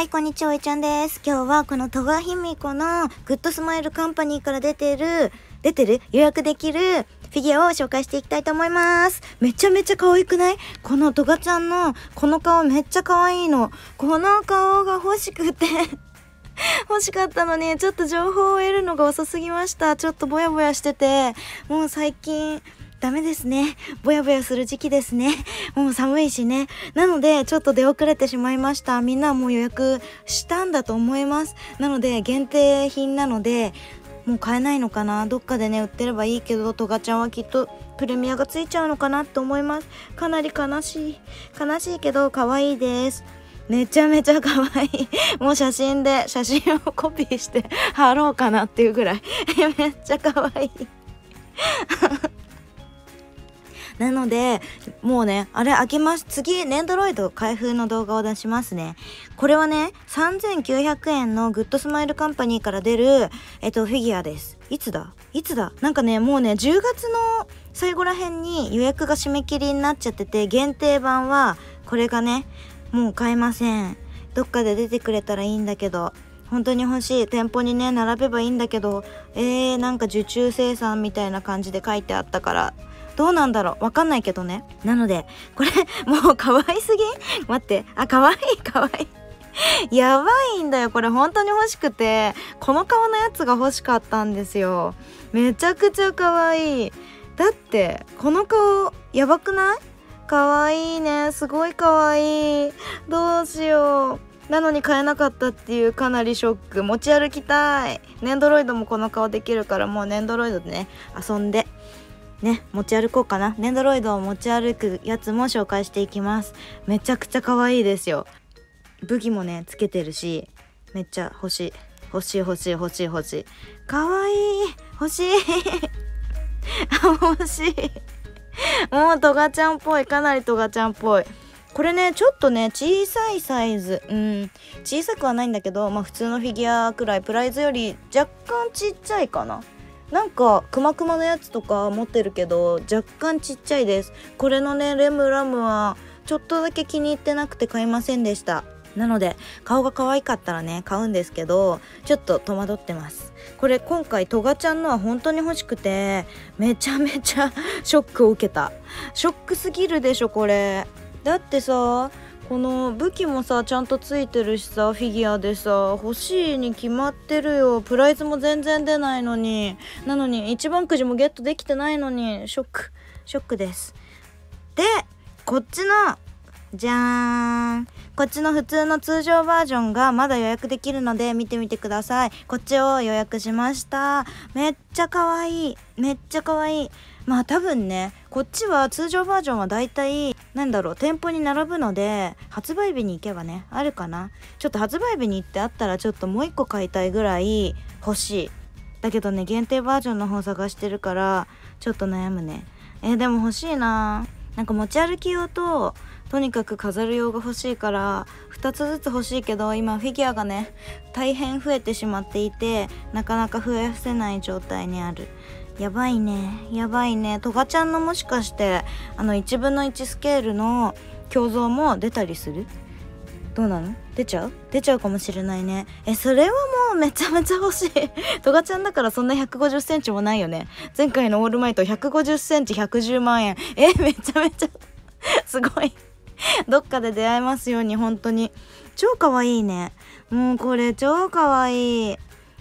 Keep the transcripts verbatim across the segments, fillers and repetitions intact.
はい、こんにちは、おいちゃんです。今日はこのトガヒミコのグッドスマイルカンパニーから出てる、出てる予約できるフィギュアを紹介していきたいと思います。めちゃめちゃ可愛くない？このトガちゃんのこの顔めっちゃ可愛いの。この顔が欲しくて。欲しかったのに、ちょっと情報を得るのが遅すぎました。ちょっとぼやぼやしてて、もう最近、ダメですね。ぼやぼやする時期ですね。もう寒いしね。なので、ちょっと出遅れてしまいました。みんなもう予約したんだと思います。なので、限定品なので、もう買えないのかな。どっかでね、売ってればいいけど、トガちゃんはきっとプレミアがついちゃうのかなと思います。かなり悲しい。悲しいけど、可愛いです。めちゃめちゃ可愛い。もう写真で、写真をコピーして貼ろうかなっていうぐらい。めっちゃ可愛い。なので、もうね、あれ開けます。次、ネンドロイド開封の動画を出しますね。これはね、さんぜんきゅうひゃくえんのグッドスマイルカンパニーから出る、えっと、フィギュアです。いつだいつだなんかね、もうね、じゅうがつの最後らへんに予約が締め切りになっちゃってて、限定版は、これがね、もう買えません。どっかで出てくれたらいいんだけど。本当に欲しい。店舗にね、並べばいいんだけど、えー、なんか受注生産みたいな感じで書いてあったから、どうなんだろうわかんないけどね。なので、これ、もう可愛すぎ待って。あ、可愛い、可愛い。やばいんだよ。これ本当に欲しくて、この顔のやつが欲しかったんですよ。めちゃくちゃ可愛い。だって、この顔、やばくない？可愛いね。すごい可愛い。どうしよう。なのに買えなかったっていうかなりショック。持ち歩きたい。ネンドロイドもこの顔できるから、もうネンドロイドでね、遊んで、ね、持ち歩こうかな。ネンドロイドを持ち歩くやつも紹介していきます。めちゃくちゃ可愛いですよ。武器もね、つけてるし、めっちゃ欲しい。欲しい欲しい欲しい欲しい。可愛い。欲しい。欲しい。もうトガちゃんっぽい。かなりトガちゃんっぽい。これね、ちょっとね、小さいサイズ。うん。小さくはないんだけど、まあ普通のフィギュアくらい、プライズより若干ちっちゃいかな。なんか、くまくまのやつとか持ってるけど、若干ちっちゃいです。これのね、レムラムは、ちょっとだけ気に入ってなくて買いませんでした。なので、顔が可愛かったらね、買うんですけど、ちょっと戸惑ってます。これ今回、トガちゃんのは本当に欲しくて、めちゃめちゃショックを受けた。ショックすぎるでしょ、これ。だってさ、この武器もさ、ちゃんとついてるしさ、フィギュアでさ、欲しいに決まってるよ。プライズも全然出ないのに。なのに、一番くじもゲットできてないのに、ショック。ショックです。で、こっちの、じゃーん。こっちの普通の通常バージョンがまだ予約できるので見てみてください。こっちを予約しました。めっちゃ可愛い。めっちゃ可愛い。まあ多分ね、こっちは通常バージョンはだいたい、なんだろう、店舗に並ぶので、発売日に行けばね、あるかな。ちょっと発売日に行ってあったらちょっともう一個買いたいぐらい欲しい。だけどね、限定バージョンの方探してるから、ちょっと悩むね。えー、でも欲しいな。なんか持ち歩き用と、とにかく飾る用が欲しいからふたつずつ欲しいけど、今フィギュアがね大変増えてしまっていて、なかなか増やせない状態にある。やばいね、やばいね。トガちゃんのもしかしてあのいちぶんのいちスケールの胸像も出たりする？どうなの？出ちゃう？出ちゃうかもしれないね。え、それはもうめちゃめちゃ欲しい。トガちゃんだからそんなひゃくごじゅっセンチもないよね。前回のオールマイトひゃくごじゅっセンチひゃくじゅうまんえん。え、めちゃめちゃすごい。どっかで出会えますように、本当に。超かわいいね。もうこれ超かわいい。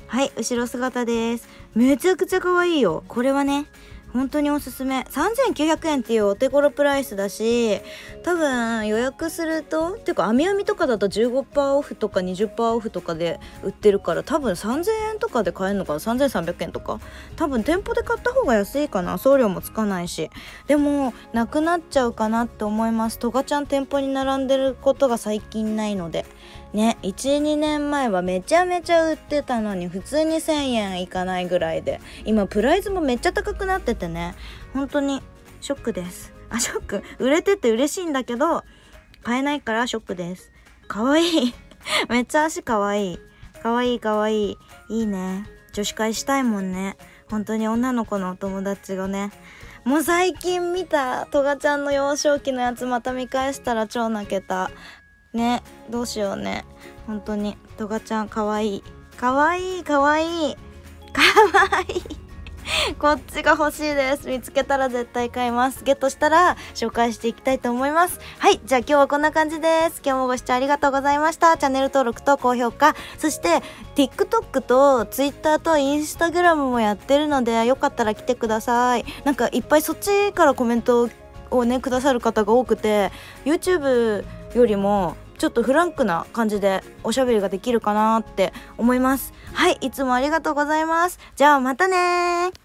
はい、後ろ姿です。めちゃくちゃかわいいよ。これはね、本当におすすめ。さんぜんきゅうひゃくえんっていうお手頃プライスだし、多分予約すると、てか、網網とかだと じゅうごパーセント オフとか にじゅっパーセント オフとかで売ってるから、多分さんぜんえんとかで買えるのかな ?さんぜんさんびゃくえんとか。多分店舗で買った方が安いかな。送料もつかないし。でも、なくなっちゃうかなって思います。トガちゃん店舗に並んでることが最近ないので。ね、いち、にねんまえはめちゃめちゃ売ってたのに、普通にせんえんいかないぐらいで、今プライズもめっちゃ高くなっててね、本当にショックです。あ、ショック。売れてて嬉しいんだけど買えないからショックです。かわいい。めっちゃ足かわいい。かわいいかわいい。いいね。女子会したいもんね。本当に女の子のお友達がね。もう最近見たトガちゃんの幼少期のやつまた見返したら超泣けた。ね、どうしようね。本当にドガちゃんかわいいかわいいかわいいかわいいこっちが欲しいです。見つけたら絶対買います。ゲットしたら紹介していきたいと思います。はい、じゃあ今日はこんな感じです。今日もご視聴ありがとうございました。チャンネル登録と高評価、そして TikTok と Twitter と Instagram もやってるので、よかったら来てください。なんかいっぱいそっちからコメントをねくださる方が多くて、 YouTube よりもちょっとフランクな感じでおしゃべりができるかなって思います。はい、いつもありがとうございます。じゃあまたねー。